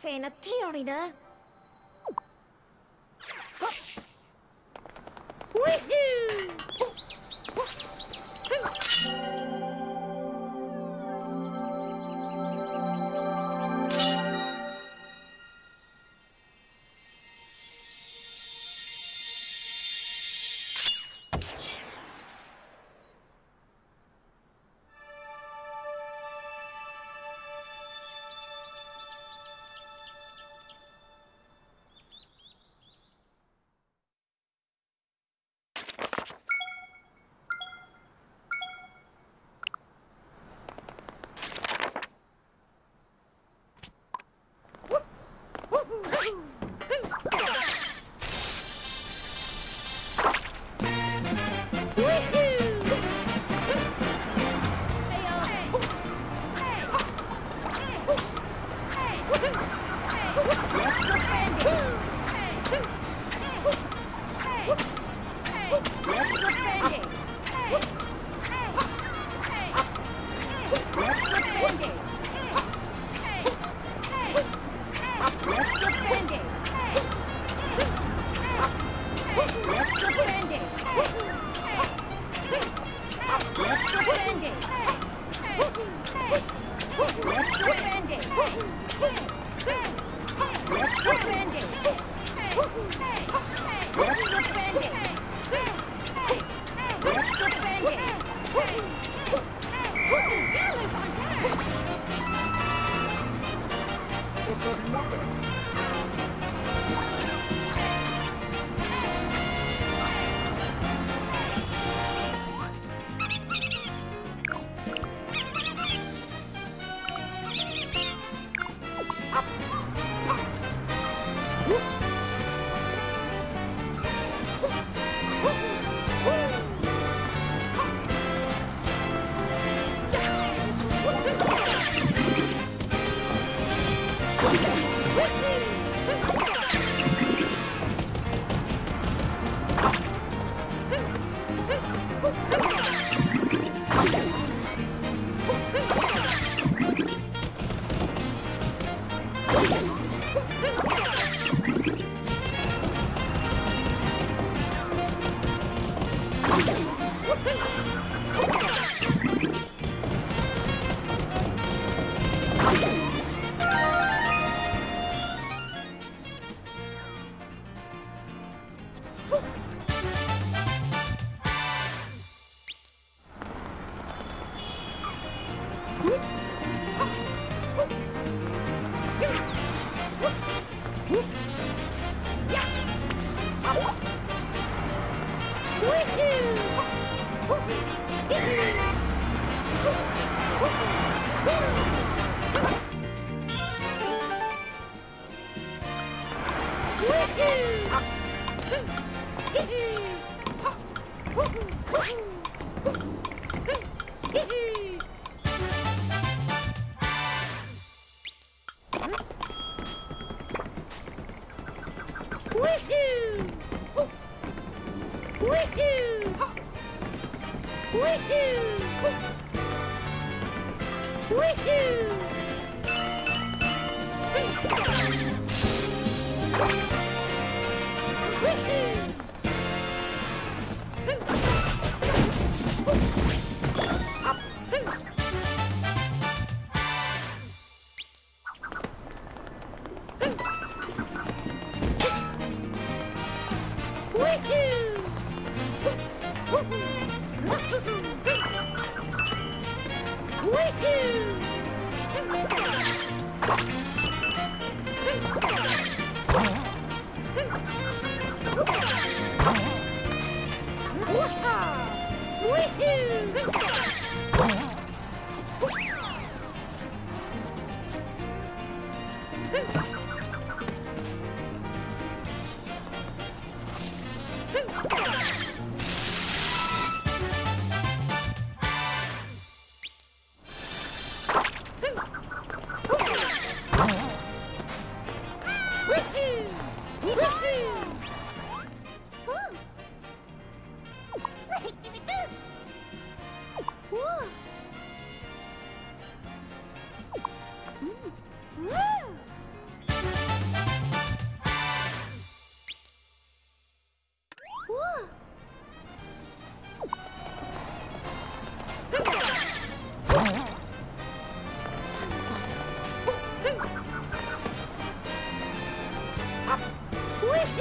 フェのティオリだ。Woohoo!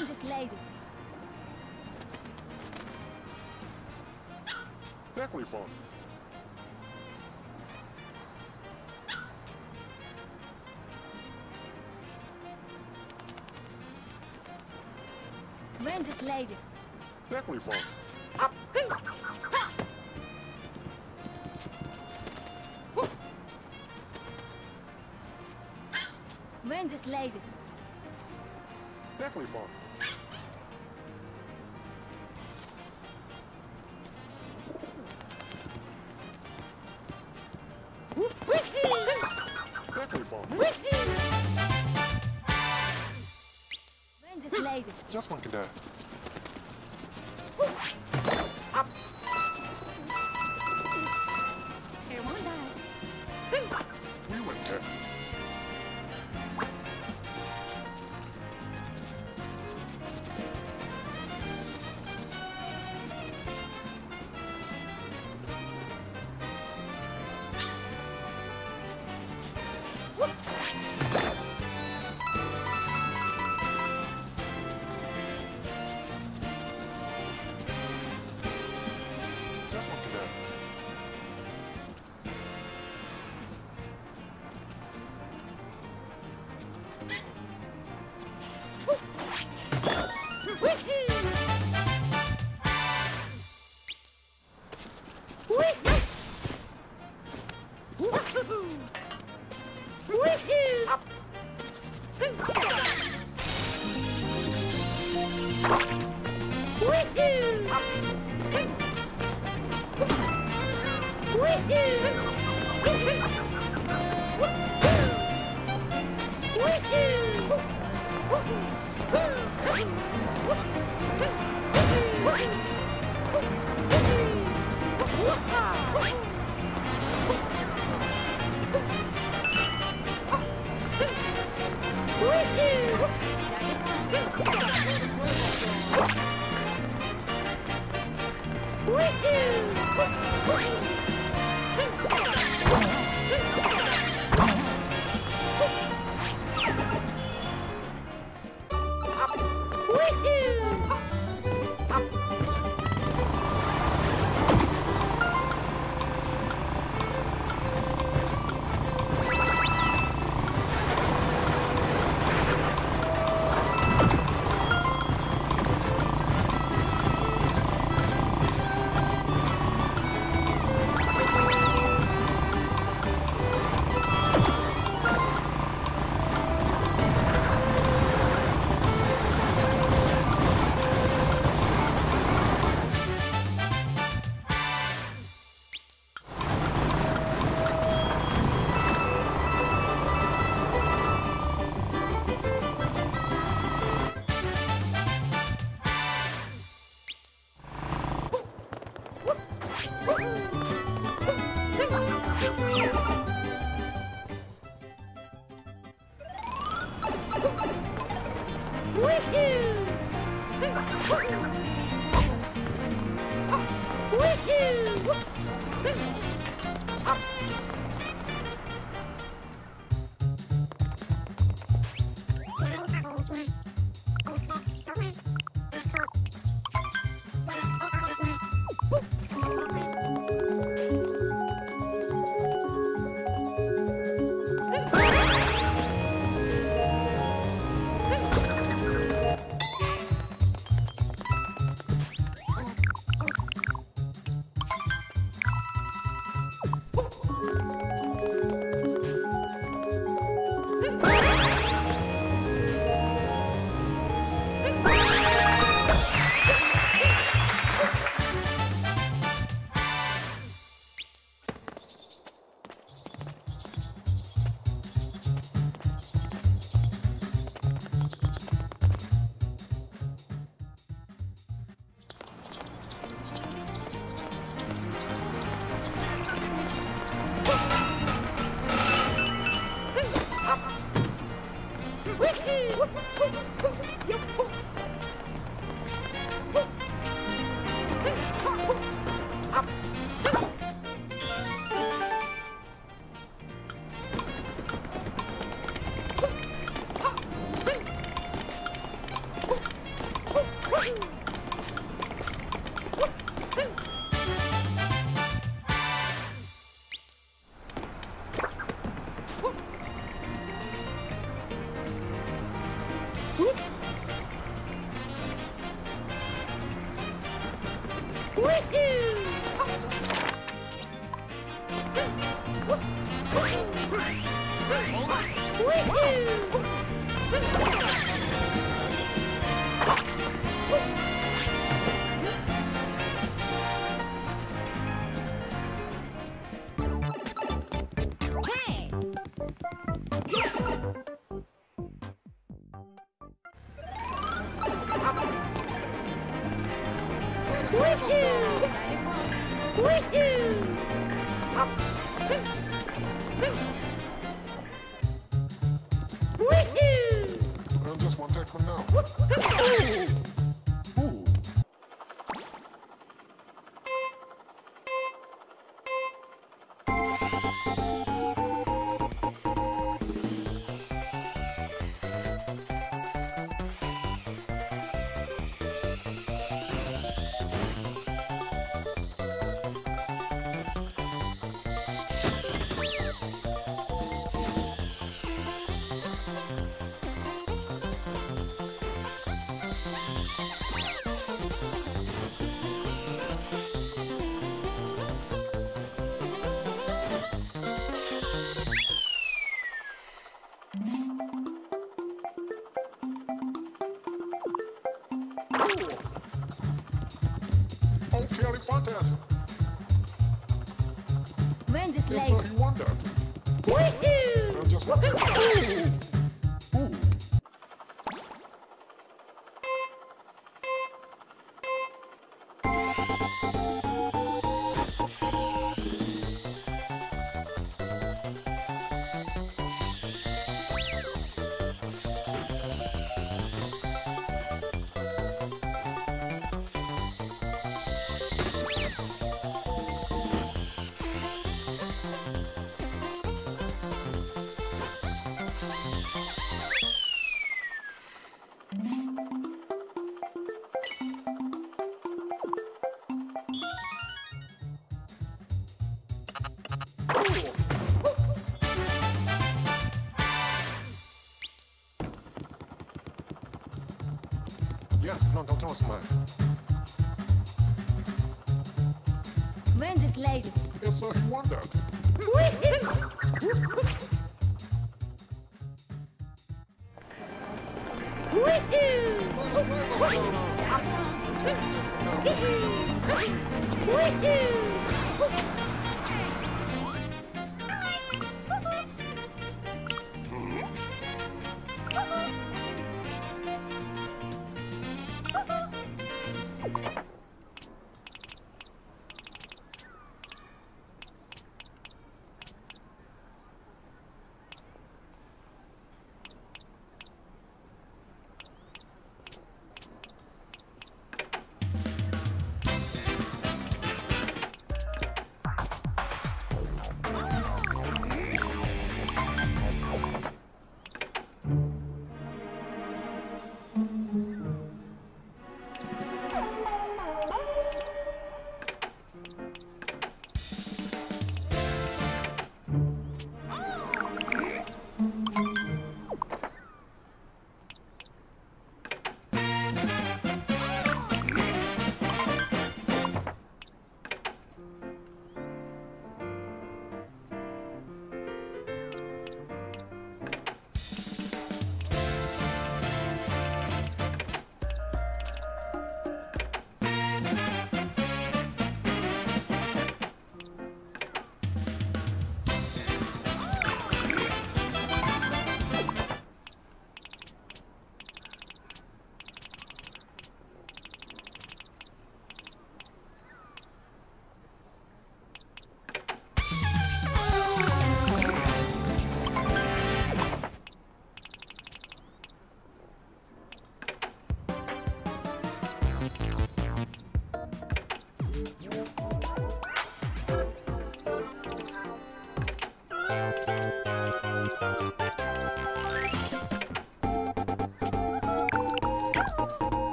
This lady. Definitely fun. When this lady. Definitely fun. When this lady. Definitely fun. Just one can do. Up. Here one die. We wouldn't care. Woohoo! When this lady? It's like wonder.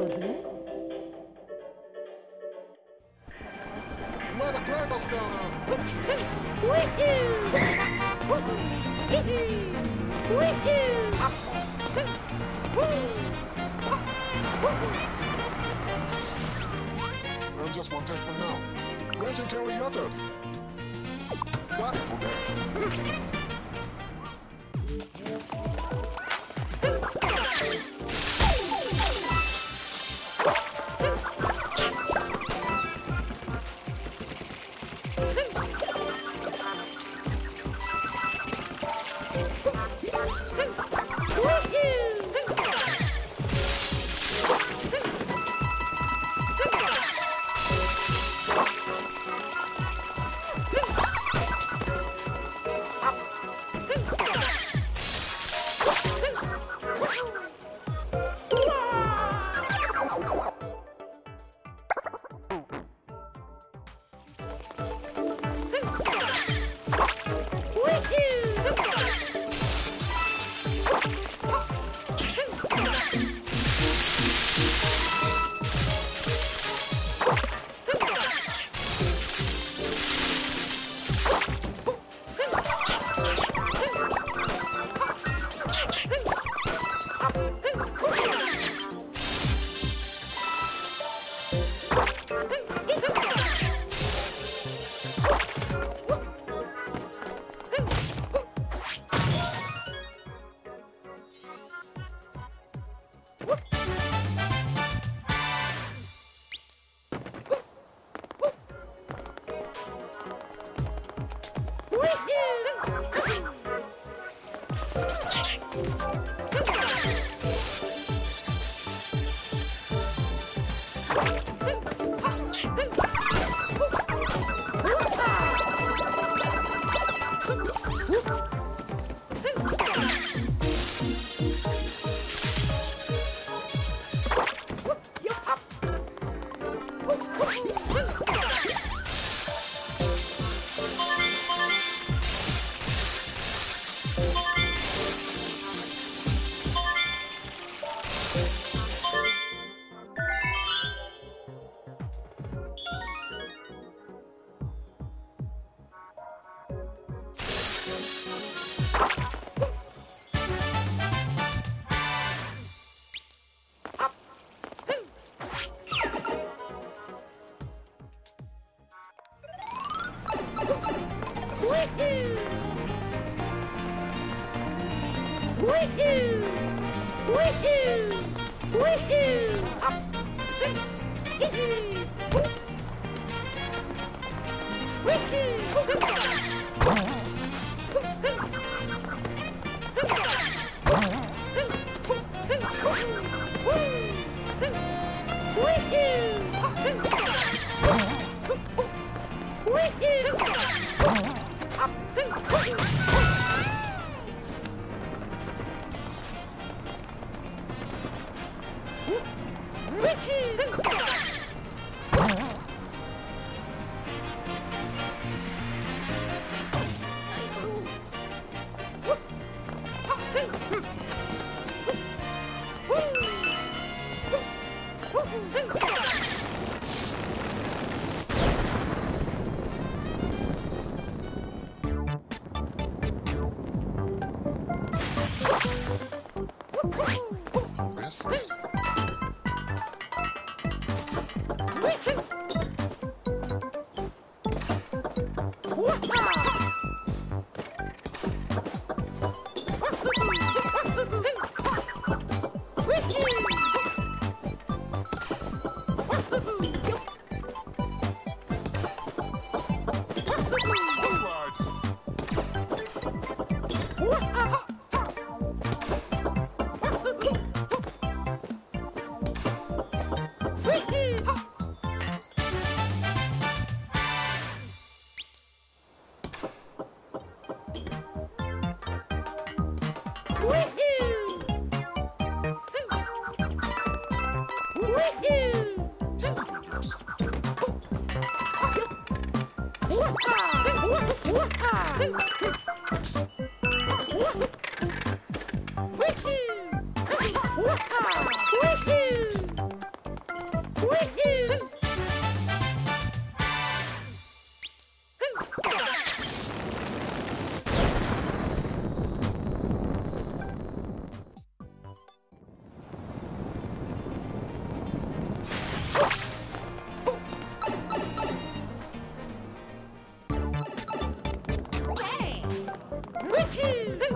understood me? Just one take for now. Where's your Kelly Yutter? Got it for Woohoo! Wicked!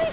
Woo!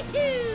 Let's defend it.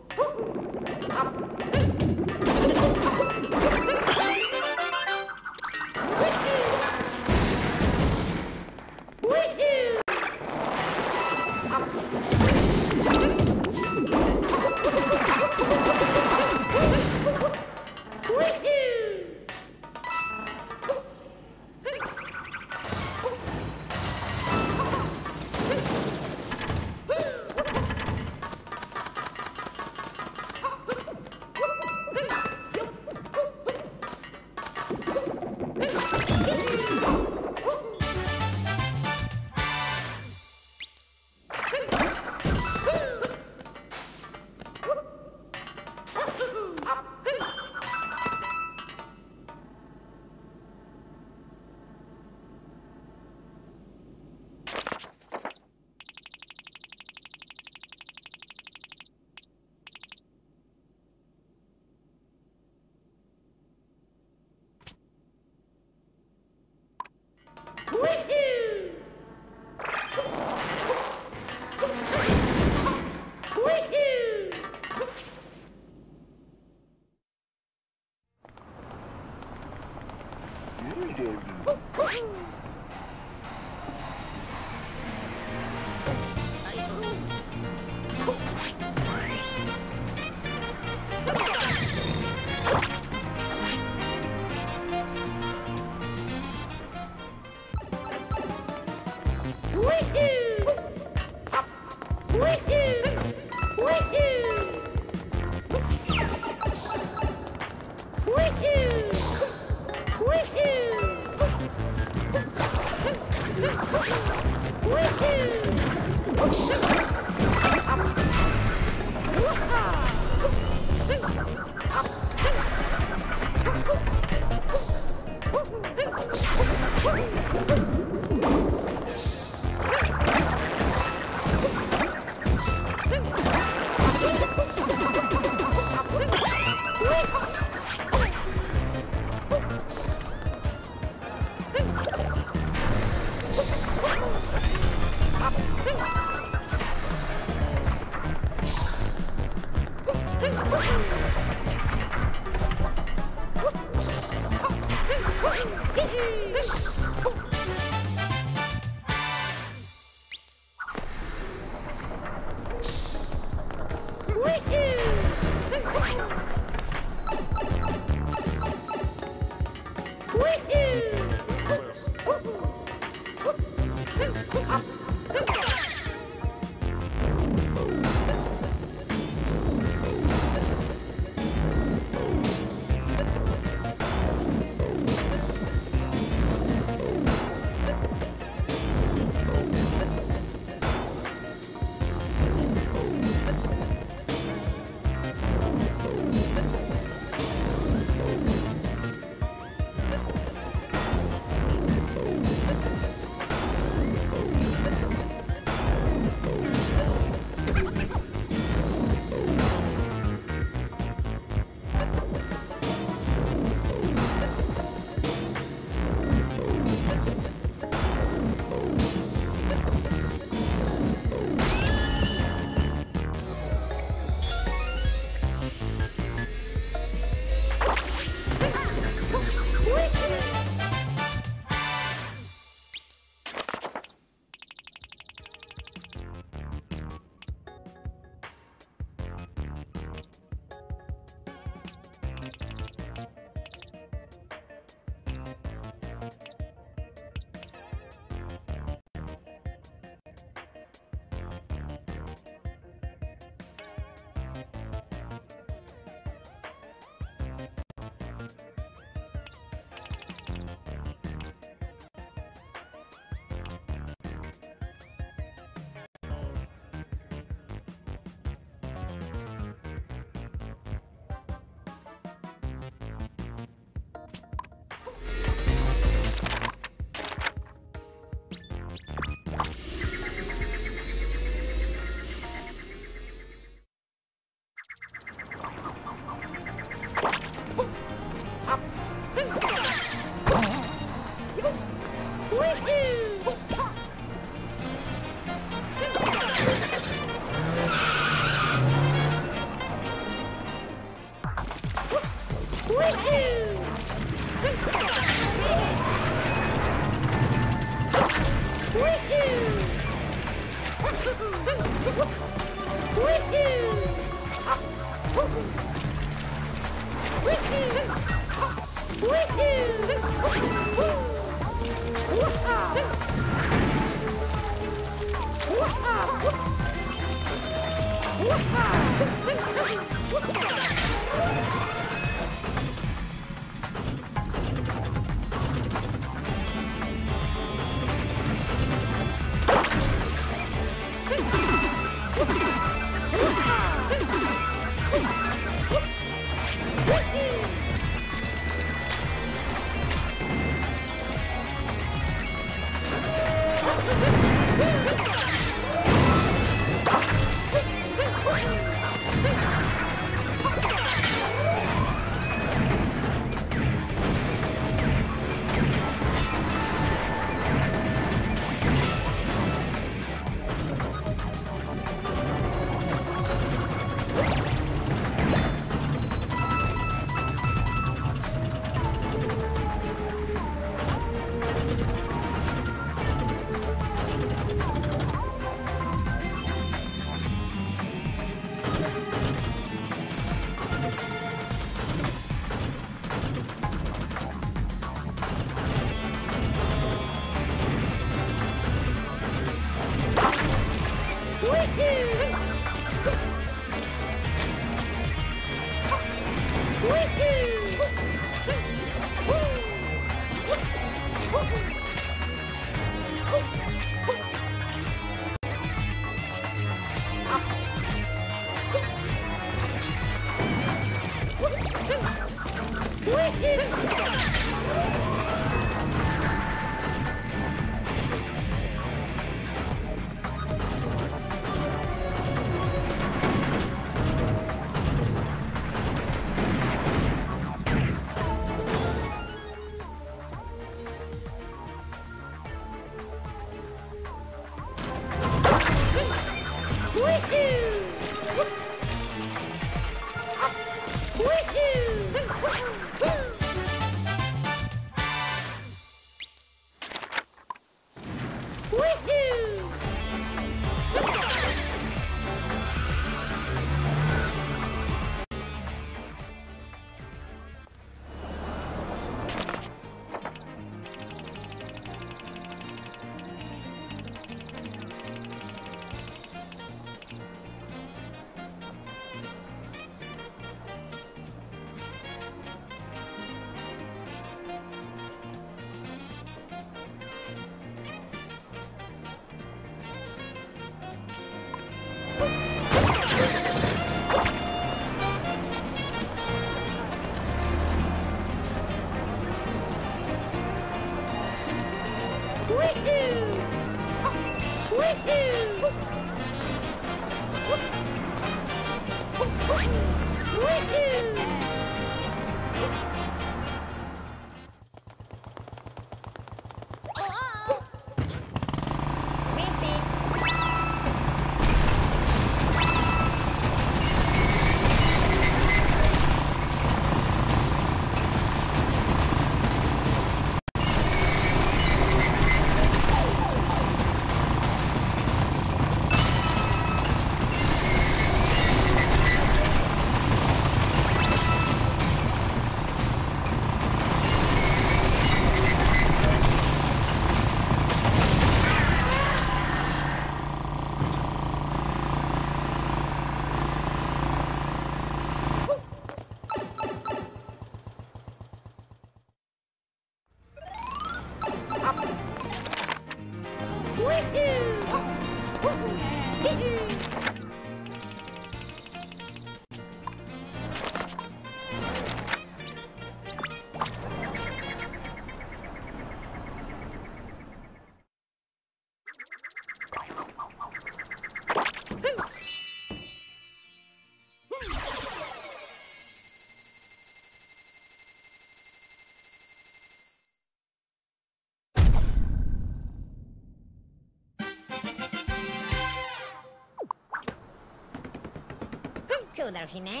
そうだろしない。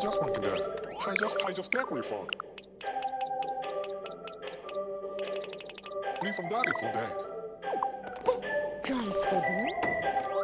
Just want to do it. I just get refund. Refund daddy for that. Guys for that. Woo!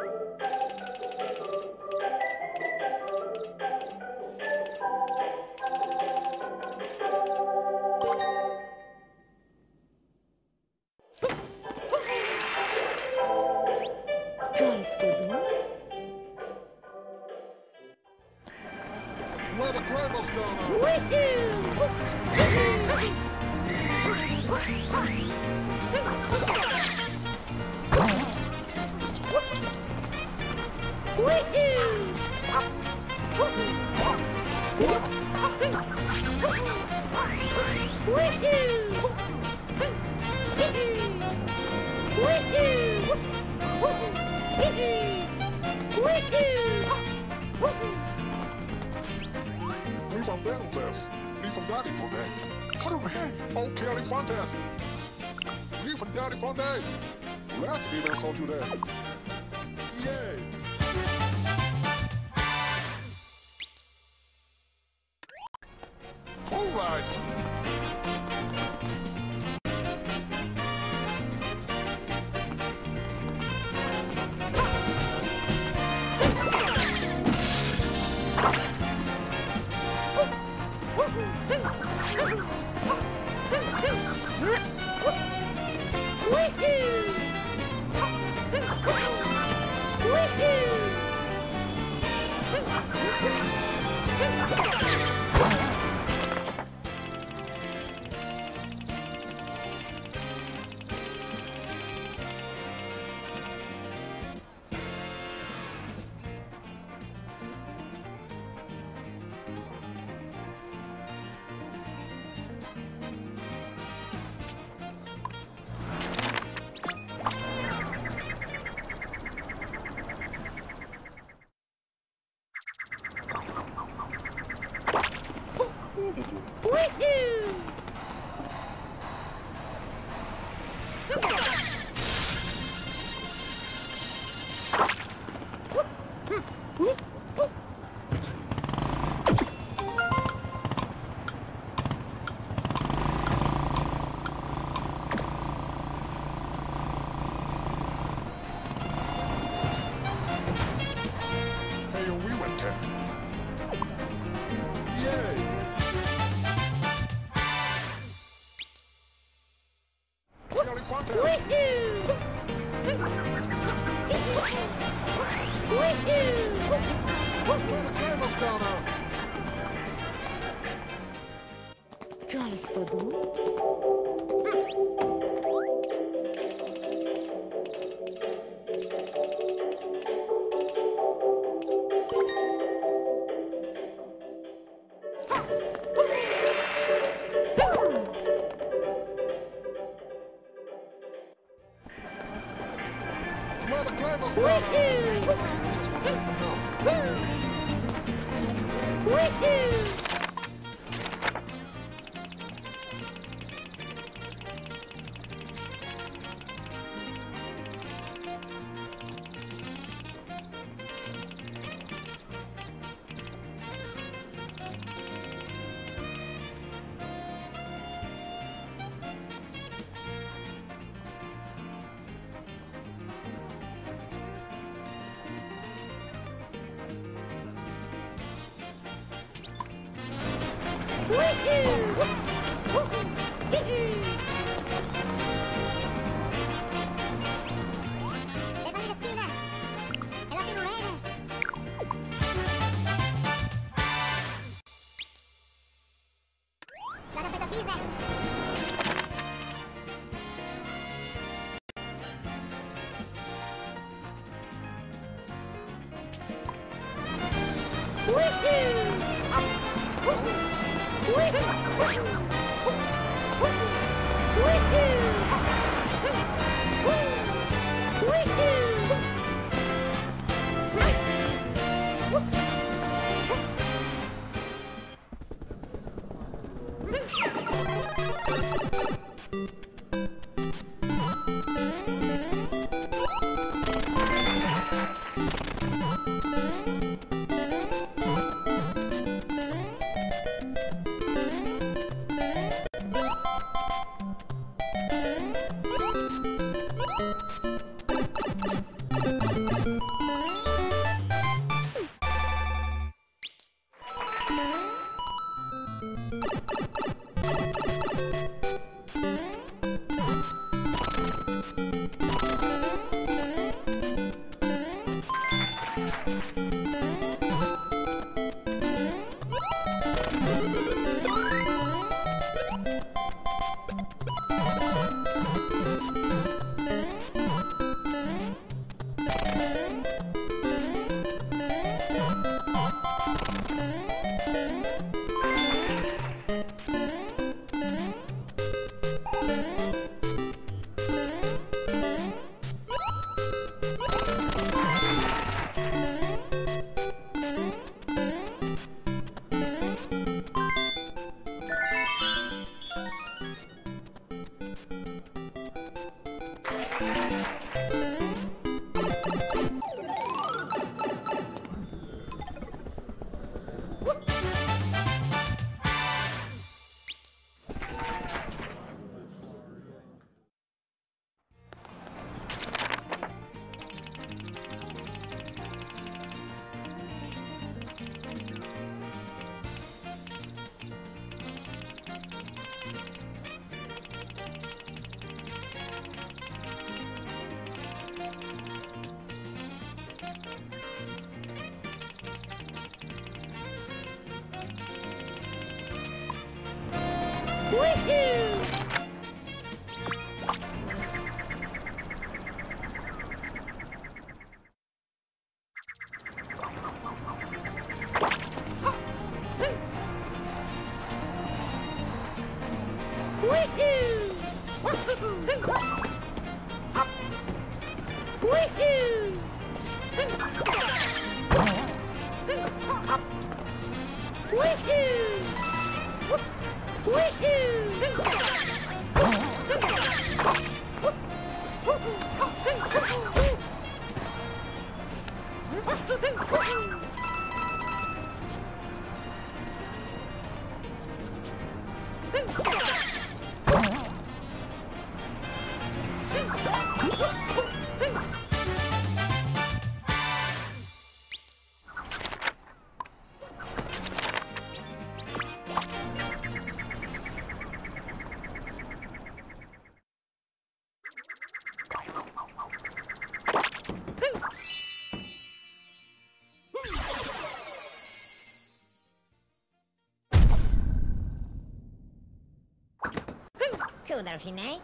Woohoo!だろうしない？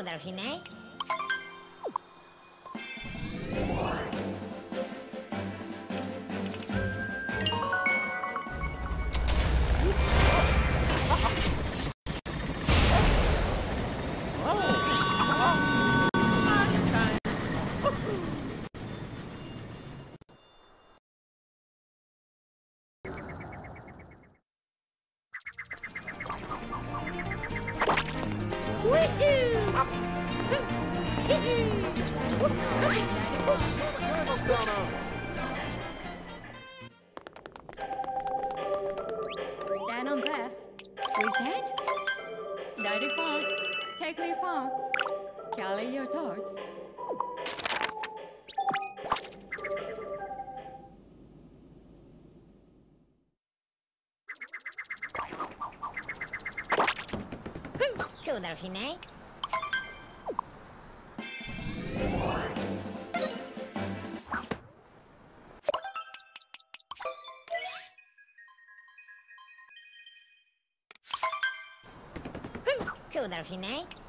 そうだろひね。He night. Cool,